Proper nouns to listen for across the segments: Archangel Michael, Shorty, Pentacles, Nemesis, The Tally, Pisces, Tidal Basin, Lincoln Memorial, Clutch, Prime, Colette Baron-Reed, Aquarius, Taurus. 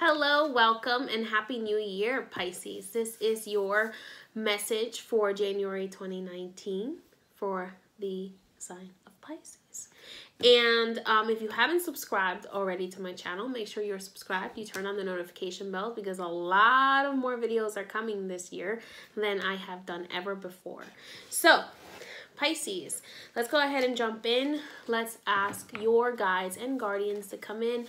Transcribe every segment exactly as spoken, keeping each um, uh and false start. Hello, welcome, and Happy New Year, Pisces. This is your message for January twenty nineteen for the sign of Pisces. And um, if you haven't subscribed already to my channel, make sure you're subscribed. You turn on the notification bell because a lot of more videos are coming this year than I have done ever before. So, Pisces, let's go ahead and jump in. Let's ask your guides and guardians to come in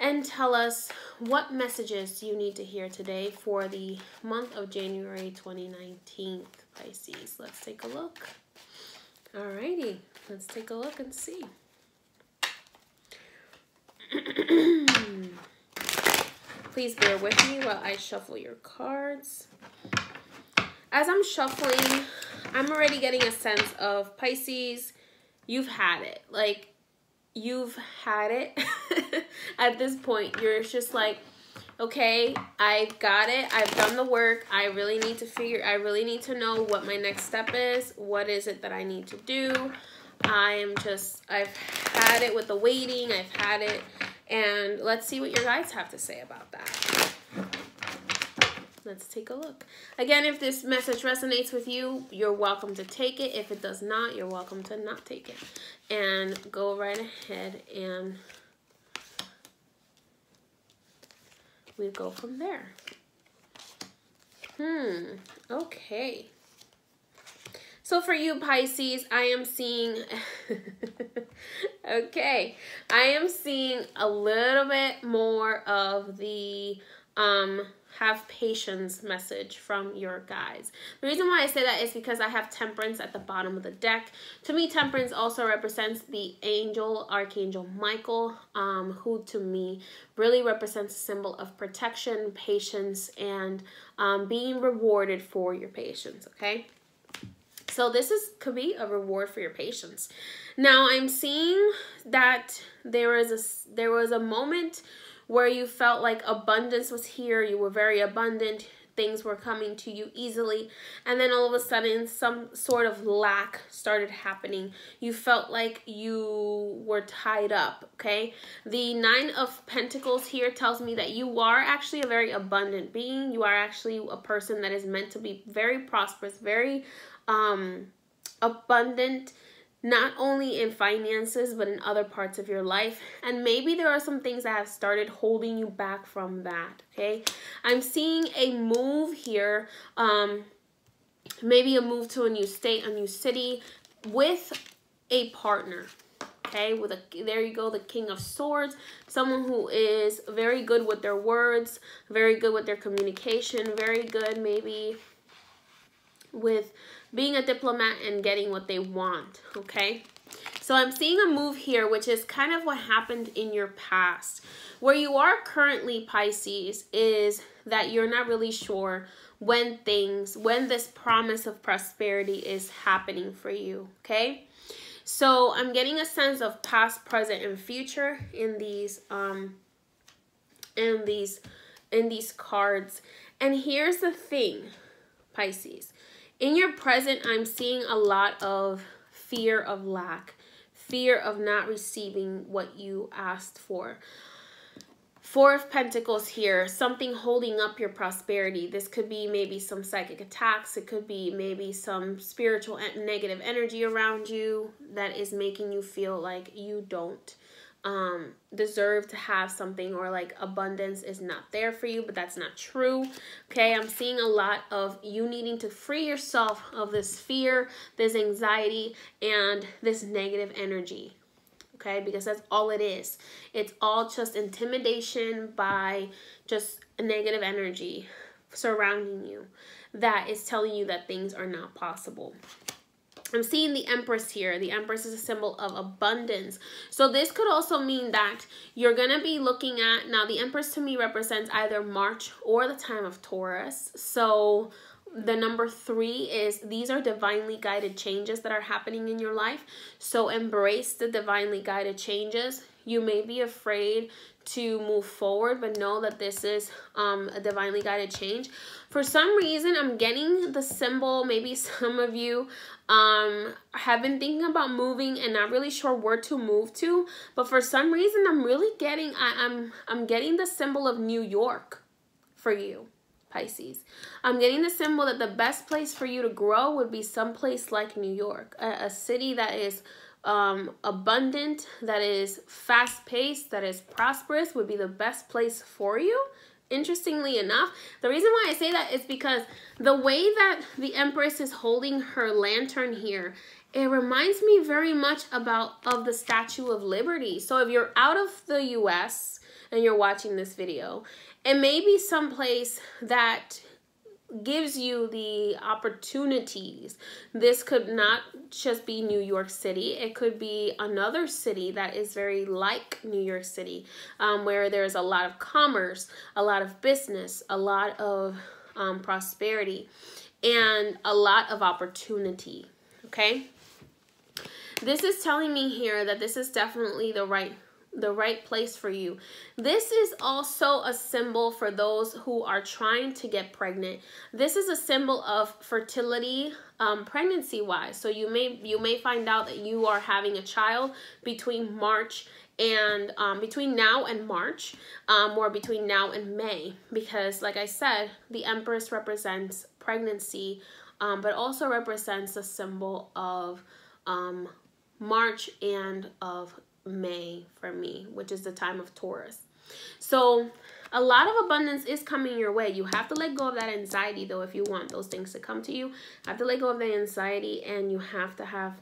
and tell us what messages you need to hear today for the month of January twenty nineteen, Pisces. Let's take a look. Alrighty, let's take a look and see. Please bear with me while I shuffle your cards. As I'm shuffling, I'm already getting a sense of Pisces, you've had it. Like, you've had it. At this point, you're just like, okay, I got it. I've done the work. I really need to figure, I really need to know what my next step is. What is it that I need to do? I am just, I've had it with the waiting. I've had it. And let's see what your guides have to say about that. Let's take a look. Again, if this message resonates with you, you're welcome to take it. If it does not, you're welcome to not take it. And go right ahead and we go from there. Hmm, okay. So for you, Pisces, I am seeing, okay, I am seeing a little bit more of the um, have patience message from your guides. The reason why I say that is because I have Temperance at the bottom of the deck. To me, Temperance also represents the angel, Archangel Michael, um, who to me really represents a symbol of protection, patience, and um, being rewarded for your patience, okay? So this is could be a reward for your patience. Now, I'm seeing that there is a, there was a moment where you felt like abundance was here, you were very abundant, things were coming to you easily, and then all of a sudden some sort of lack started happening. You felt like you were tied up, okay? The Nine of Pentacles here tells me that you are actually a very abundant being. You are actually a person that is meant to be very prosperous, very um, abundant, not only in finances, but in other parts of your life. And maybe there are some things that have started holding you back from that, okay? I'm seeing a move here, um, maybe a move to a new state, a new city with a partner, okay? With a, there you go, the King of Swords, someone who is very good with their words, very good with their communication, very good maybe with being a diplomat and getting what they want, okay? So I'm seeing a move here, which is kind of what happened in your past. Where you are currently, Pisces, is that you're not really sure when things, when this promise of prosperity is happening for you, okay? So I'm getting a sense of past, present, and future in these, um, in these, in these cards. And here's the thing, Pisces. In your present, I'm seeing a lot of fear of lack, fear of not receiving what you asked for. Four of Pentacles here, something holding up your prosperity. This could be maybe some psychic attacks. It could be maybe some spiritual negative energy around you that is making you feel like you don't um, deserve to have something, or like abundance is not there for you, but that's not true. Okay. I'm seeing a lot of you needing to free yourself of this fear, this anxiety, and this negative energy. Okay. Because that's all it is. It's all just intimidation by just negative energy surrounding you that is telling you that things are not possible. I'm seeing the Empress here. The Empress is a symbol of abundance. So this could also mean that you're going to be looking at, now the Empress to me represents either March or the time of Taurus. So the number three is, these are divinely guided changes that are happening in your life. So embrace the divinely guided changes. You may be afraid to move forward, but know that this is um, a divinely guided change. For some reason, I'm getting the symbol, maybe some of you um, have been thinking about moving and not really sure where to move to, but for some reason, I'm really getting, I, I'm, I'm getting the symbol of New York for you, Pisces. I'm getting the symbol that the best place for you to grow would be someplace like New York, a, a city that is um abundant, that is fast-paced, that is prosperous, would be the best place for you. Interestingly enough, the reason why I say that is because the way that the Empress is holding her lantern here, it reminds me very much about of the Statue of Liberty. So if you're out of the U S and you're watching this video, it may be someplace that gives you the opportunities. This could not just be New York City. It could be another city that is very like New York City, um, where there's a lot of commerce, a lot of business, a lot of um, prosperity, and a lot of opportunity, okay? This is telling me here that this is definitely the right the right place for you. This is also a symbol for those who are trying to get pregnant. This is a symbol of fertility, um, pregnancy wise. So you may, you may find out that you are having a child between March and um, between now and March, um, or between now and May, because like I said, the Empress represents pregnancy, um, but also represents a symbol of um, March and of May for me, which is the time of Taurus. So a lot of abundance is coming your way. You have to let go of that anxiety, though, if you want those things to come to you. You have to let go of the anxiety, and you have to have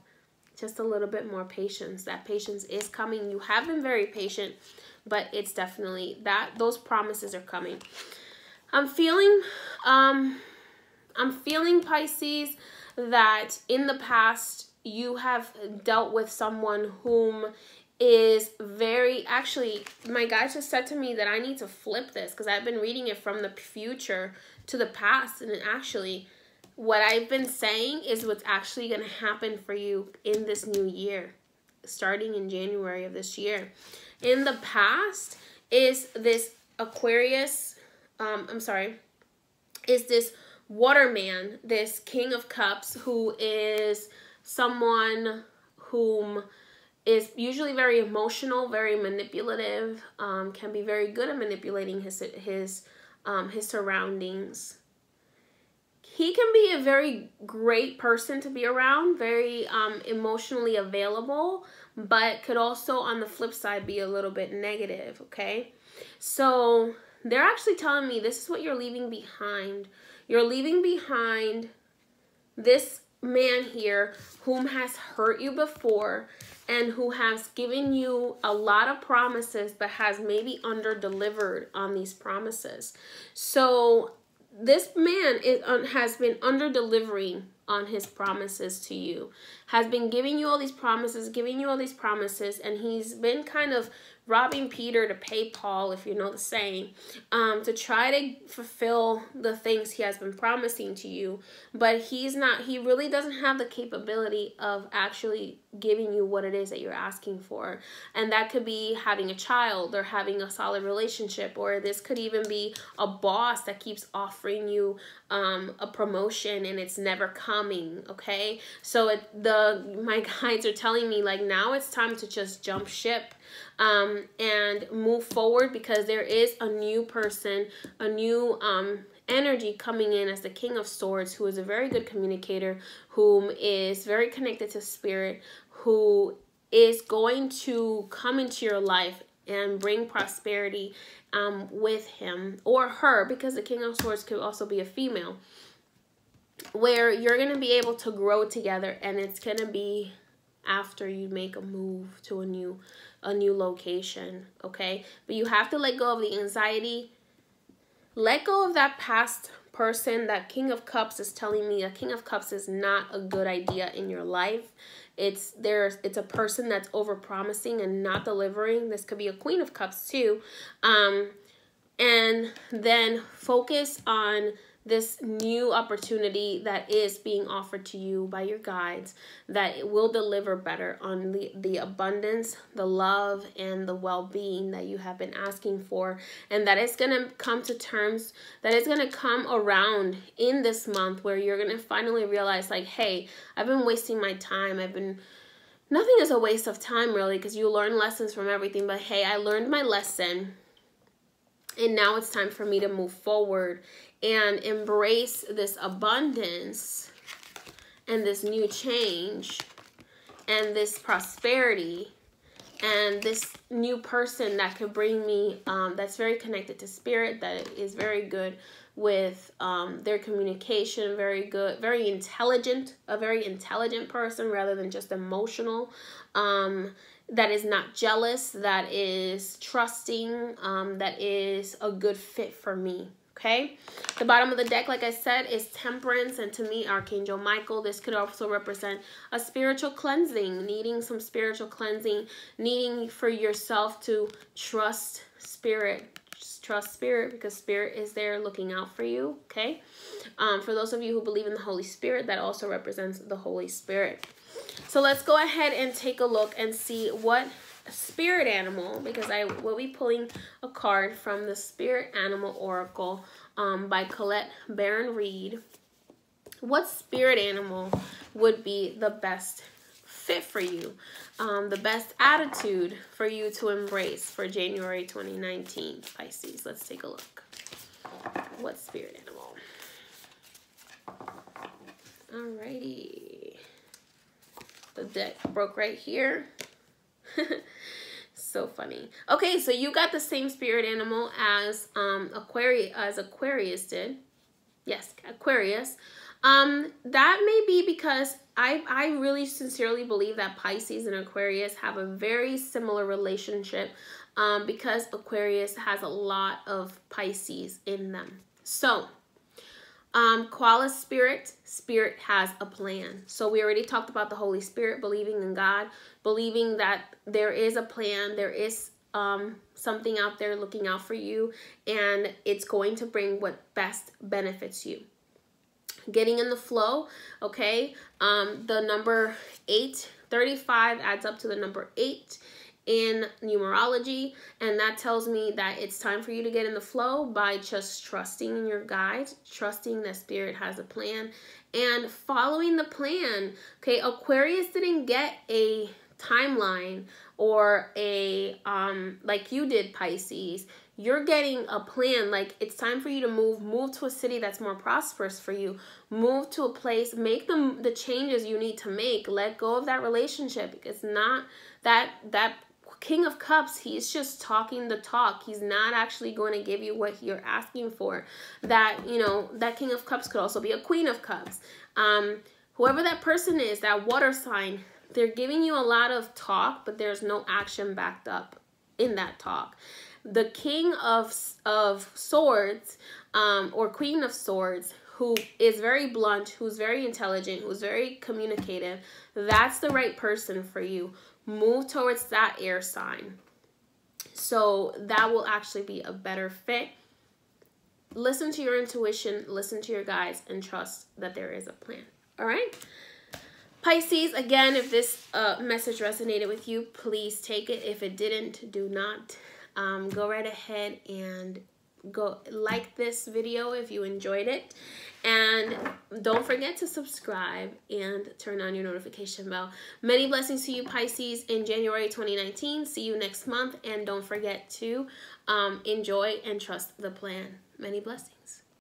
just a little bit more patience. That patience is coming. You have been very patient, but it's definitely that those promises are coming. I'm feeling um I'm feeling, Pisces, that in the past you have dealt with someone whom is very, actually, my guy just said to me that I need to flip this because I've been reading it from the future to the past, and actually what I've been saying is what's actually going to happen for you in this new year, starting in January of this year. In the past is this Aquarius, um, I'm sorry, is this Waterman, this King of Cups, who is someone whom is usually very emotional, very manipulative, um, can be very good at manipulating his, his, um, his surroundings. He can be a very great person to be around, very um, emotionally available, but could also on the flip side be a little bit negative, okay? So they're actually telling me this is what you're leaving behind. You're leaving behind this man here whom has hurt you before and who has given you a lot of promises but has maybe under delivered on these promises. So this man is has been under delivering on his promises to you, has been giving you all these promises, giving you all these promises, and he's been kind of robbing Peter to pay Paul, if you know the saying, um, to try to fulfill the things he has been promising to you. But he's not, he really doesn't have the capability of actually giving you what it is that you're asking for. And that could be having a child or having a solid relationship, or this could even be a boss that keeps offering you um, a promotion and it's never coming, okay? So it, the my guides are telling me, like, now it's time to just jump ship um and move forward, because there is a new person, a new um energy coming in as the King of Swords, who is a very good communicator, whom is very connected to spirit, who is going to come into your life and bring prosperity um with him or her, because the King of Swords could also be a female, where you're going to be able to grow together, and it's going to be after you make a move to a new a new location, okay? But you have to let go of the anxiety, let go of that past person. That King of Cups is telling me a King of Cups is not a good idea in your life. It's there's it's a person that's over promising and not delivering. This could be a Queen of Cups too. Um and then focus on this new opportunity that is being offered to you by your guides, that it will deliver better on the, the abundance, the love, and the well-being that you have been asking for, and that it's going to come to terms, that it's going to come around in this month where you're going to finally realize, like, hey, I've been wasting my time. I've been... Nothing is a waste of time, really, because you learn lessons from everything. But hey, I learned my lesson, and now it's time for me to move forward and embrace this abundance and this new change and this prosperity and this new person that could bring me, um, that's very connected to spirit, that is very good with um, their communication, very good, very intelligent, a very intelligent person rather than just emotional, um, that is not jealous, that is trusting, um, that is a good fit for me. Okay, the bottom of the deck, like I said, is temperance. And to me, Archangel Michael, this could also represent a spiritual cleansing, needing some spiritual cleansing, needing for yourself to trust spirit. Just trust spirit, because spirit is there looking out for you. Okay, um, for those of you who believe in the Holy Spirit, that also represents the Holy Spirit. So let's go ahead and take a look and see what spirit animal, because I will be pulling a card from the Spirit Animal Oracle um, by Colette Baron-Reed. What spirit animal would be the best fit for you, um, the best attitude for you to embrace for January twenty nineteen, Pisces? Let's take a look. What spirit animal? Alrighty. The deck broke right here. So funny. Okay, so you got the same spirit animal as um, Aquarius, as Aquarius did. Yes, Aquarius. Um, that may be because I, I really sincerely believe that Pisces and Aquarius have a very similar relationship, um, because Aquarius has a lot of Pisces in them. So, um, koala spirit, spirit has a plan. So we already talked about the Holy Spirit, believing in God, believing that there is a plan, there is um, something out there looking out for you, and it's going to bring what best benefits you. Getting in the flow, okay? Um, the number eight, thirty-five adds up to the number eight in numerology, and that tells me that it's time for you to get in the flow by just trusting in your guides, trusting that spirit has a plan, and following the plan, okay? Aquarius didn't get a timeline or a, um, like you did, Pisces. You're getting a plan, like it's time for you to move, move to a city that's more prosperous for you, move to a place, make the, the changes you need to make, let go of that relationship. It's not that, that King of Cups, he's just talking the talk. He's not actually going to give you what you're asking for. That, you know, that King of Cups could also be a Queen of Cups. Um, whoever that person is, that water sign, they're giving you a lot of talk, but there's no action backed up in that talk. The King of of Swords, um, or Queen of Swords, who is very blunt, who's very intelligent, who's very communicative, that's the right person for you. Move towards that air sign. So that will actually be a better fit. Listen to your intuition, listen to your guides, and trust that there is a plan. All right? Pisces, again, if this uh, message resonated with you, please take it. If it didn't, do not. Um, go right ahead and go like this video if you enjoyed it, and don't forget to subscribe and turn on your notification bell. Many blessings to you, Pisces, in January twenty nineteen. See you next month, and don't forget to um, enjoy and trust the plan. Many blessings.